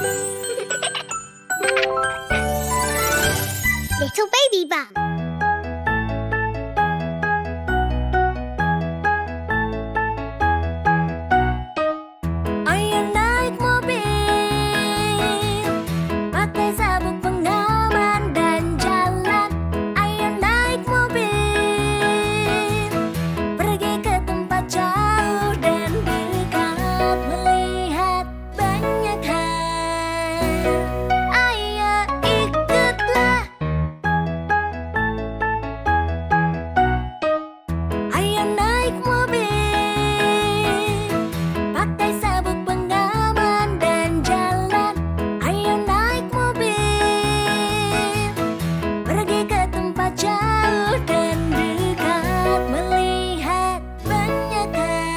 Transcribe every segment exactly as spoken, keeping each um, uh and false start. Little Baby Bum. Ayo naik mobil, pakai sabuk pengaman dan jalan. Ayo naik mobil, pergi ke tempat jauh dan dekat, melihat banyak hal.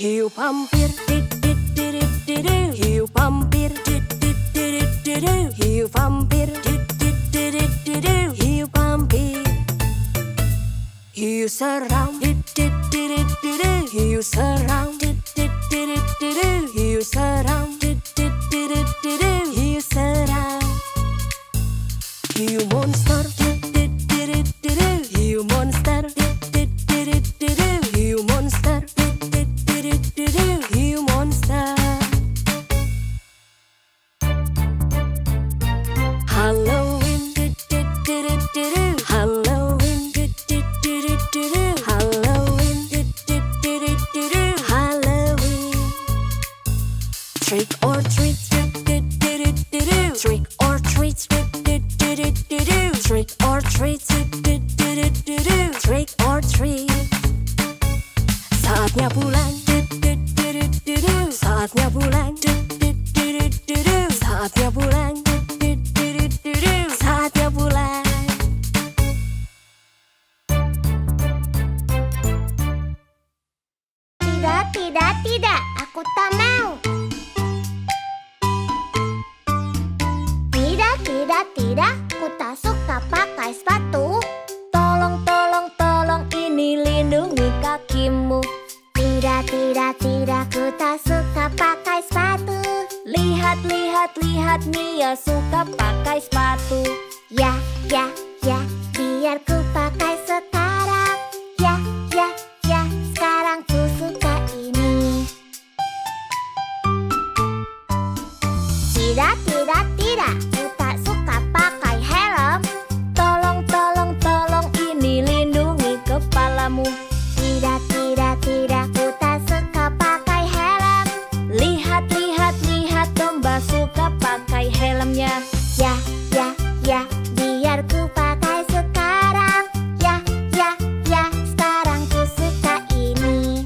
Hiu pampir, hiu pampir, hiu pampir, hiu pampir. Hiu seram, hiu seram, hiu seram, hiu seram. Hiu monster, hiu monster, hiu monster. Hiu monster. Halloween, Halloween, Halloween, Halloween. Trick or treat, trick or treat, trick or treat, trick or treat. Saatnya pulang. Saatnya pulang, saatnya pulang, saatnya pulang. Tidak, tidak, tidak, aku tak mau. Tidak, tidak, tidak, aku tak suka pakai sepatu. Tolong, tolong, tolong, ini lindungi kakimu. Tidak, tidak, tidak, ku tak suka pakai sepatu. Lihat, lihat, lihat, Mia suka pakai sepatu. Ya, ya, ya, biar ku pakai sekarang. Ya, ya, ya, sekarang ku suka ini. Tidak, tidak, tidak, ku tak suka pakai helm. Tolong, tolong, tolong, ini lindungi kepalamu. Tidak, tidak, tidak, ku tak suka pakai helm. Lihat, lihat, lihat, domba suka pakai helmnya. Ya, ya, ya, biar ku pakai sekarang. Ya, ya, ya, sekarang ku suka ini.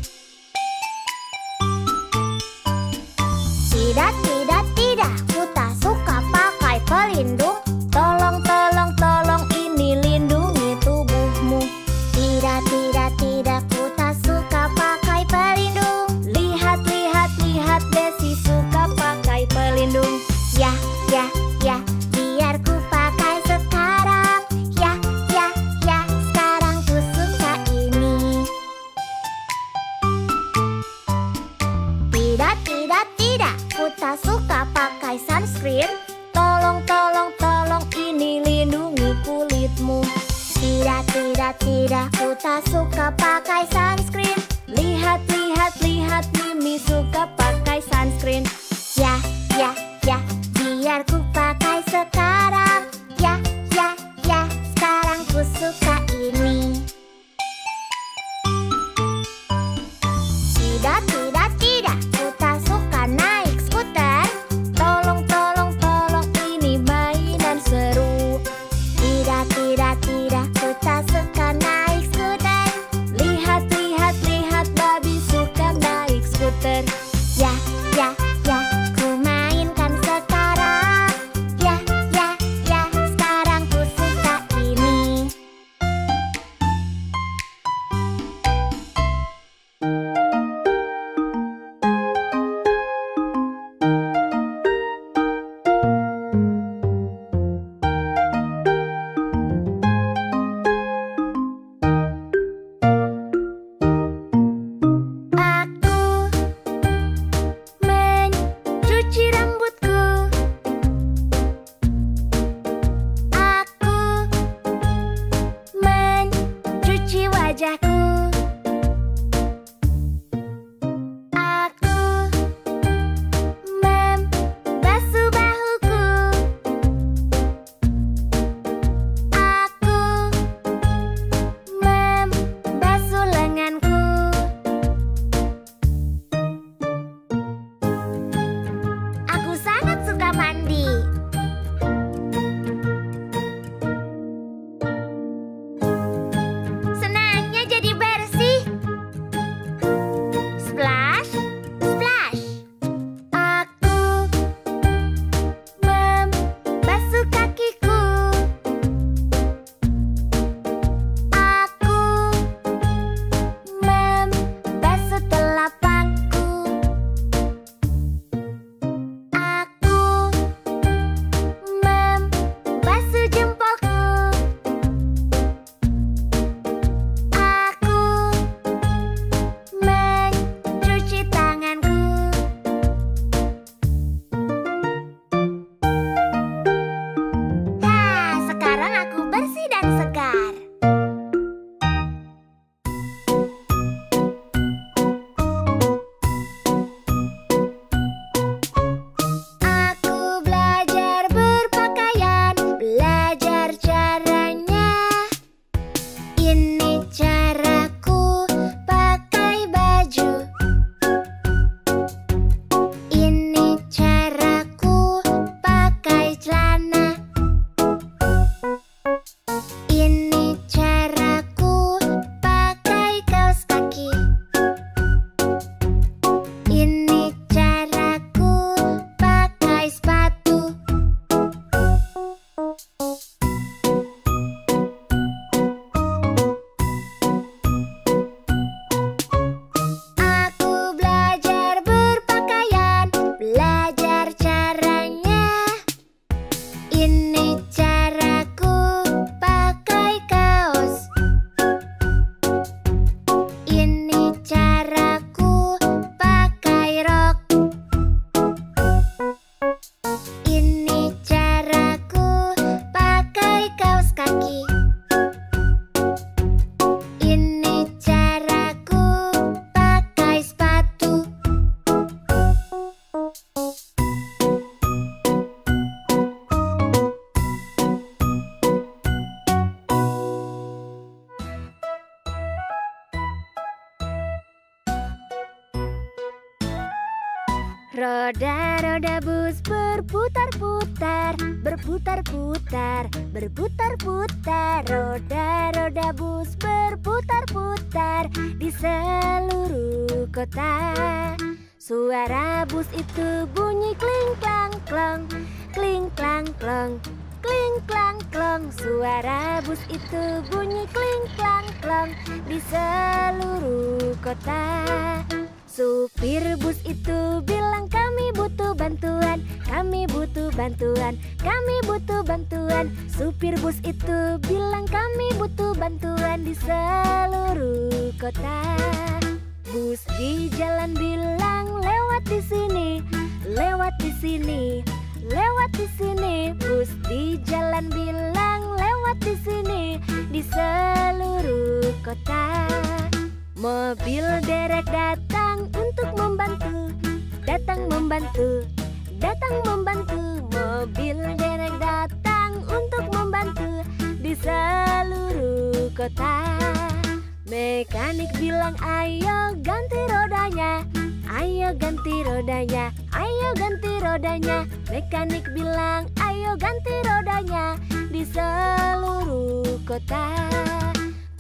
Tidak, tidak, tidak, ku tak suka pakai pelindung. Tolong, tolong, tolong, ini lindungi tubuhmu. Tidak, tidak, tidak, ku tak suka pakai pelindung. Lihat, lihat, lihat, Desi suka pakai pelindung. Ya, ya, ya, biar ku pakai sekarang. Ya, ya, ya, sekarang ku suka ini. Tidak, tidak, tidak, ku tak suka pakai sunscreen. Tolong, tolong, tolong, ini lindungi kulitmu. Tidak, tidak, tidak, ku tak suka pakai sunscreen. Lihat, lihat, lihat, Mimi suka pakai sunscreen. Ya, Roda-roda bus berputar-putar, berputar-putar, berputar-putar. Roda-roda bus berputar-putar di seluruh kota. Suara bus itu bunyi kling-klang-klong, kling-klang-klong, kling-klang-klong. Suara bus itu bunyi kling-klang-klong di seluruh kota. Supir bus itu bilang kami butuh bantuan, kami butuh bantuan, kami butuh bantuan. Supir bus itu bilang kami butuh bantuan di seluruh kota. Bus di jalan bilang lewat di sini, lewat di sini, lewat di sini. Bus di jalan bilang lewat di sini di seluruh kota. Mobil derek datang untuk membantu, datang membantu, datang membantu. Mobil derek datang untuk membantu di seluruh kota. Mekanik bilang ayo ganti rodanya, ayo ganti rodanya, ayo ganti rodanya. Mekanik bilang ayo ganti rodanya di seluruh kota.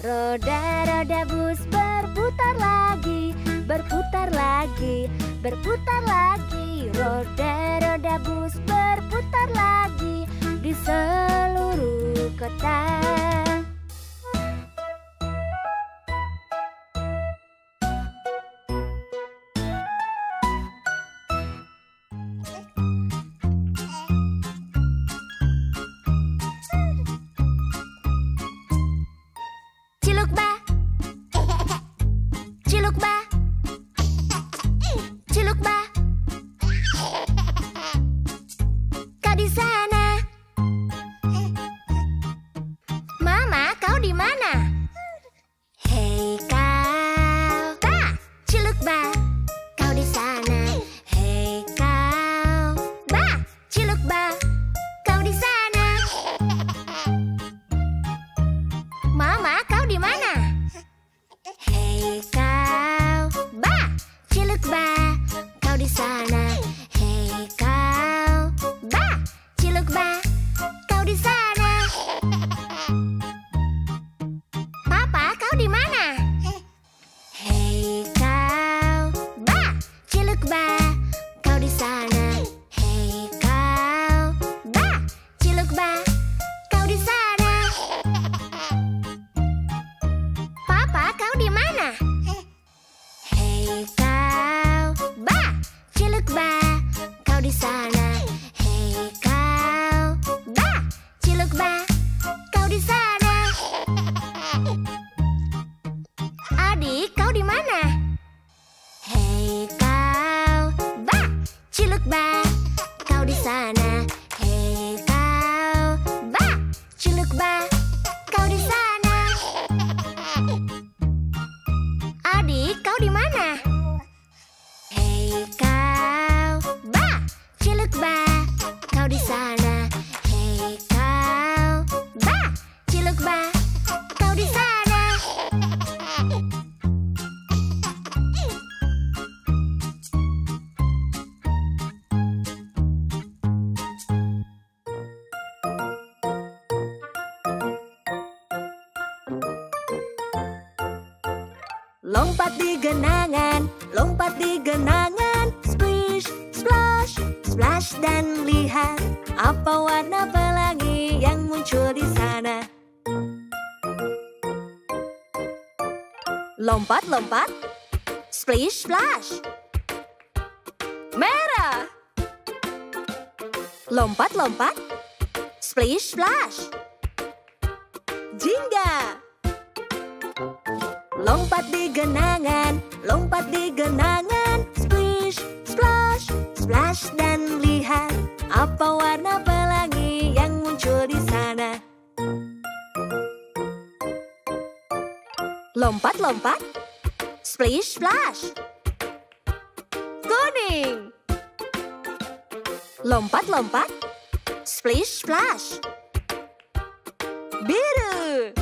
Roda-roda bus berputar lagi, berputar lagi, berputar lagi. Roda-roda bus berputar lagi di seluruh kota. Lompat di genangan, lompat di genangan. Splish, splash, splash dan lihat apa warna pelangi yang muncul di sana. Lompat, lompat. Splish, splash. Merah. Lompat, lompat. Splish, splash. Jingga. Lompat di genangan, lompat di genangan. Splish, splash, splash dan lihat apa warna pelangi yang muncul di sana. Lompat, lompat. Splish, splash. Kuning. Lompat, lompat. Splish, splash. Biru.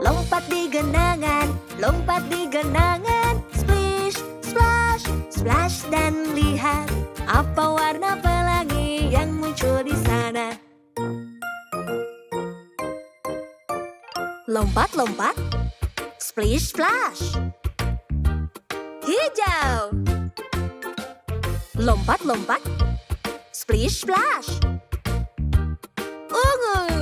Lompat di genangan, lompat di genangan. Splish, splash, splash dan lihat apa warna pelangi yang muncul di sana. Lompat-lompat, splish splash. Hijau. Lompat-lompat, splish splash. Ungu.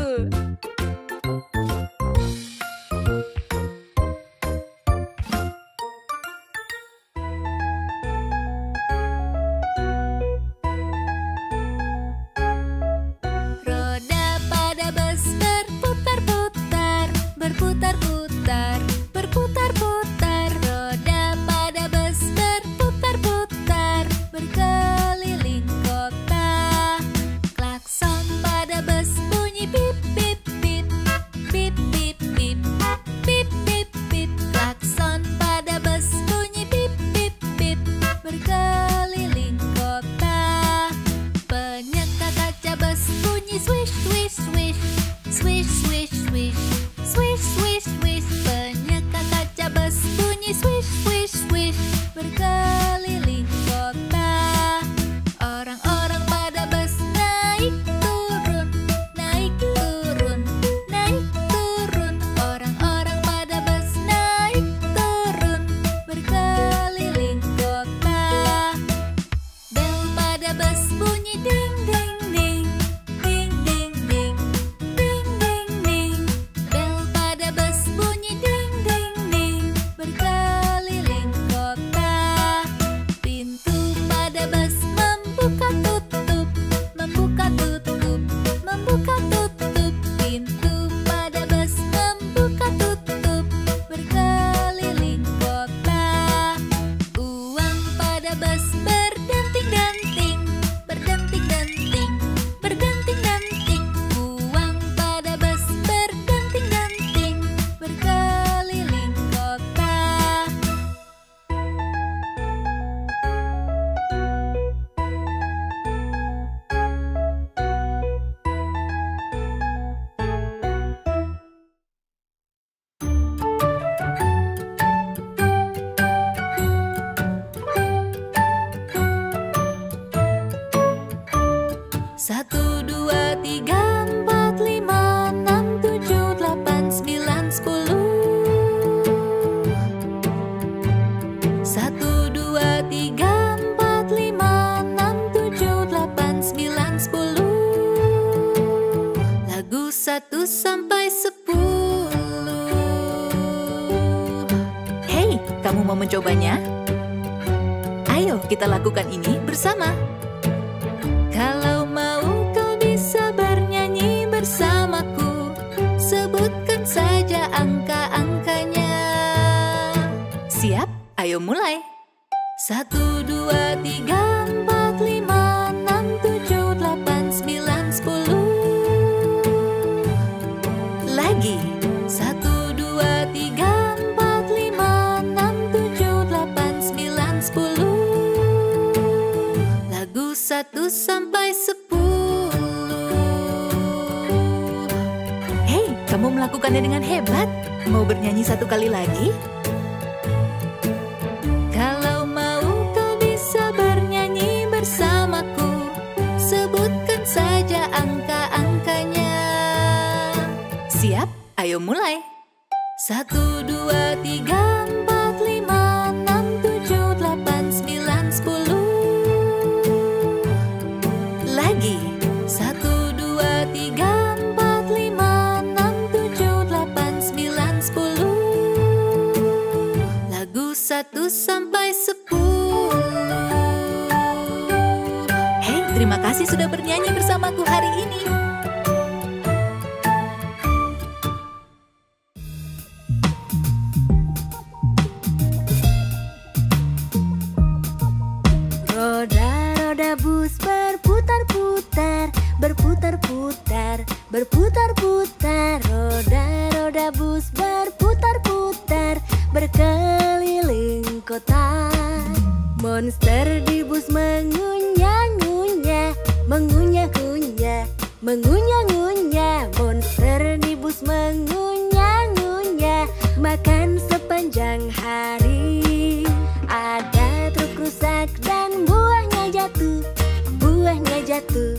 buahnya jatuh,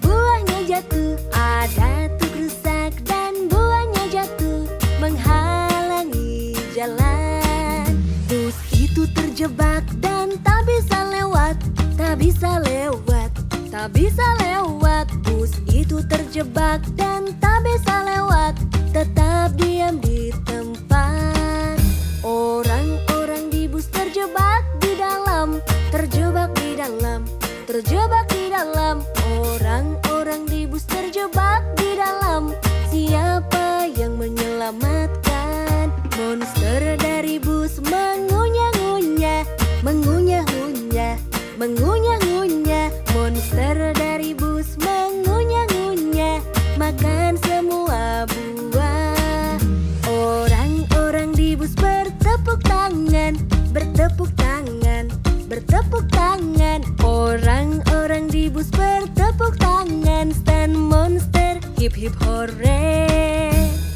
buahnya jatuh. Ada tuh rusak dan buahnya jatuh, menghalangi jalan. Bus itu terjebak dan tak bisa lewat, tak bisa lewat, tak bisa lewat. Bus itu terjebak dan tak bisa lewat, tetap diam di tempat. Orang-orang di bus terjebak di dalam, terjebak di dalam, terjebak di dalam. Orang-orang di bus terjebak di dalam. Siapa yang menyelamatkan? Monster dari bus mengunyah-ngunyah, mengunyah-ngunyah, mengunyah-ngunyah. Monster dari bus mengunyah-ngunyah, makan semua buah. Orang-orang di bus bertepuk tangan, bertepuk tangan, bertepuk tangan. Orang-orang di bus bertepuk tangan. Stand monster, hip hip hore.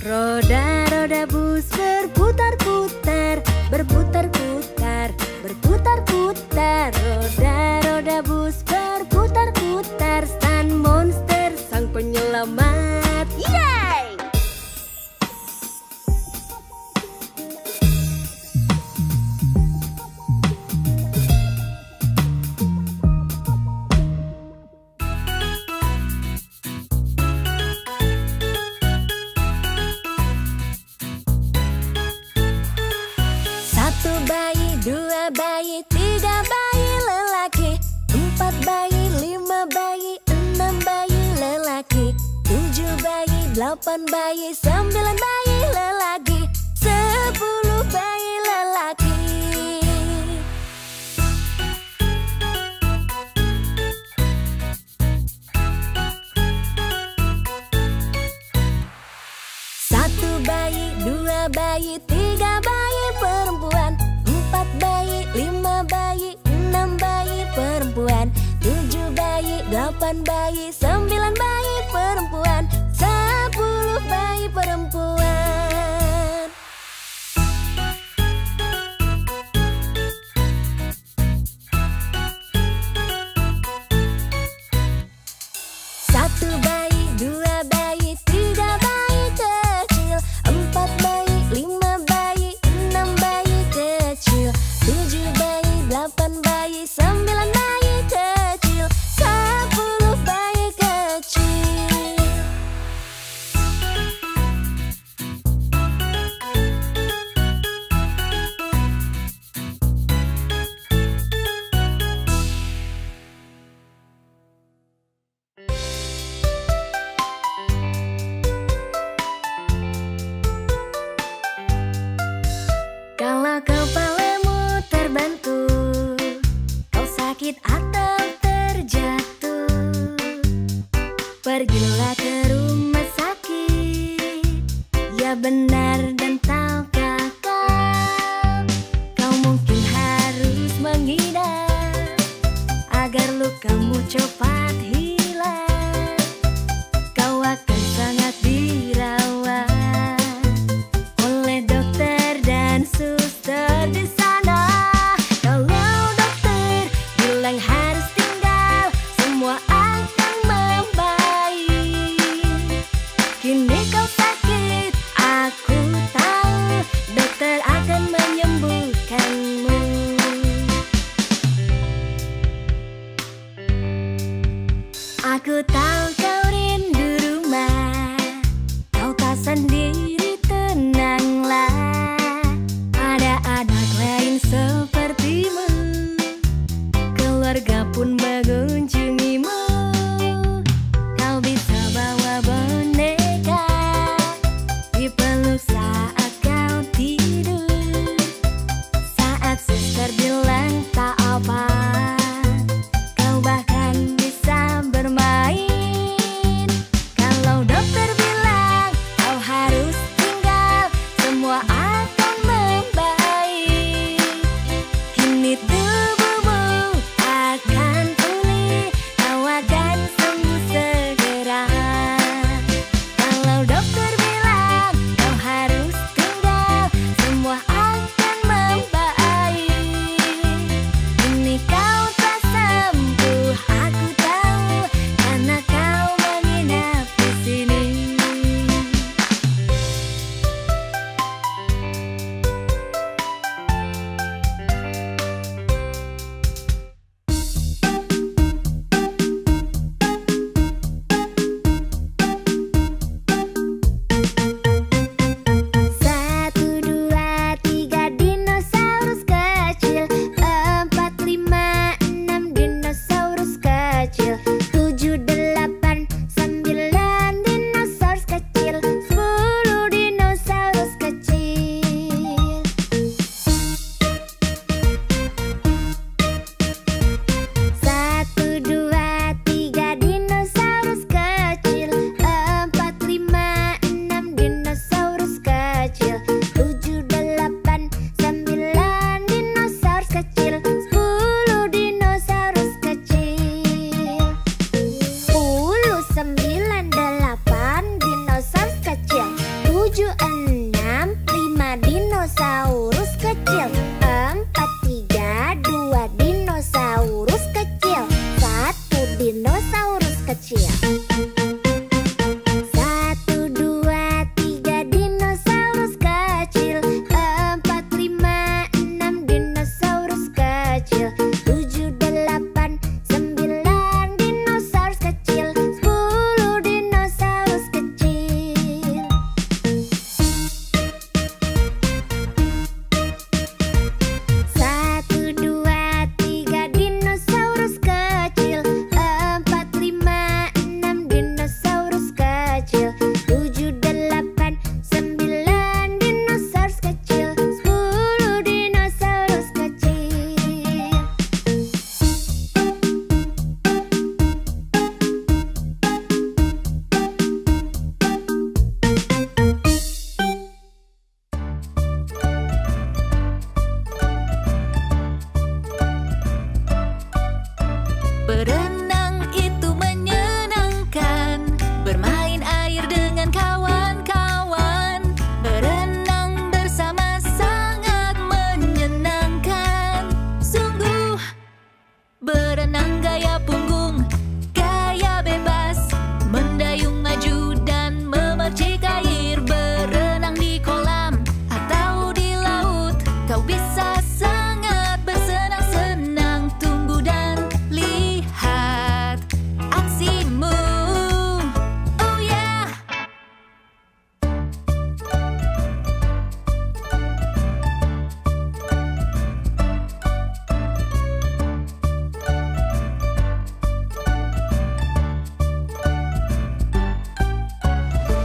Roda-roda bus berputar-putar, berputar-putar, berputar-putar. Roda-roda bus berputar-putar. Stand monster, sang penyelamat. Yeay! Bayi, tiga bayi lelaki, empat bayi, lima bayi, enam bayi lelaki, tujuh bayi, delapan bayi, sembilan bayi lelaki, sepuluh bayi lelaki. Satu bayi, dua bayi, tiga bayi perempuan, empat bayi, lima bayi, enam bayi perempuan, tujuh bayi, delapan bayi, sembilan bayi perempuan, sepuluh bayi perempuan. Satu bayi, dua bayi, tiga bayi kecil, empat bayi, lima bayi, enam bayi kecil, tujuh bayi, delapan bayi, sembilan bayi kecil, sepuluh bayi kecil. Kalau kapal terbantu, kau sakit atau terjatuh, pergilah ke rumah sakit. Ya benar dan tahukah kau, kau mungkin harus mengidap agar lukamu cepat hilang. Kau akan sangat dirawat oleh dokter dan suster di sana. Aku tahu kau rindu rumah, kau tak sendiri, tenanglah. Ada anak lain sepertimu, keluarga pun mengunjungimu. Kau bisa bawa boneka, dipeluk saat kau tidur. Saat suster bilang tak apa, kau bahkan bermain. Kalau dokter bilang kau harus tinggal, semua akan membaik. Kini tubuhmu akan pulih. Berenang itu menyenangkan. Bermain air dengan kawan-kawan. Berenang bersama sangat menyenangkan. Sungguh berenang gaya punggung, gaya bebas, mendayung maju dan memercik air. Berenang di kolam atau di laut, kau bisa sangat bersenang-senang. Tunggu dan lihat aksimu. Oh yeah.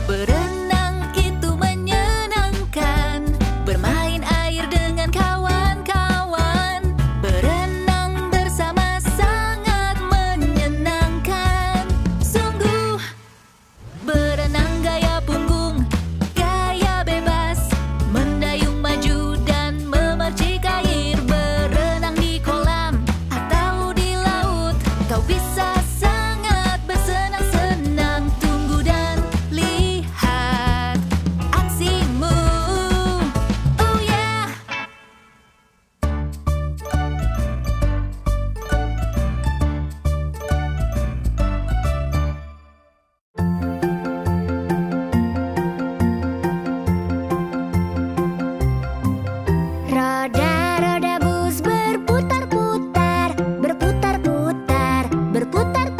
Berenang itu menyenangkan. Bermain air dengan kawan-kawan. Berenang bersama sangat menyenangkan. Sungguh berenang gaya punggung, gaya bebas, mendayung maju dan memercik air. Berenang di kolam atau di laut, kau bisa sangat bersenang-senang. Tunggu dan lihat aksimu. Oh yeah. Roda-roda bus berputar-putar, berputar-putar, berputar.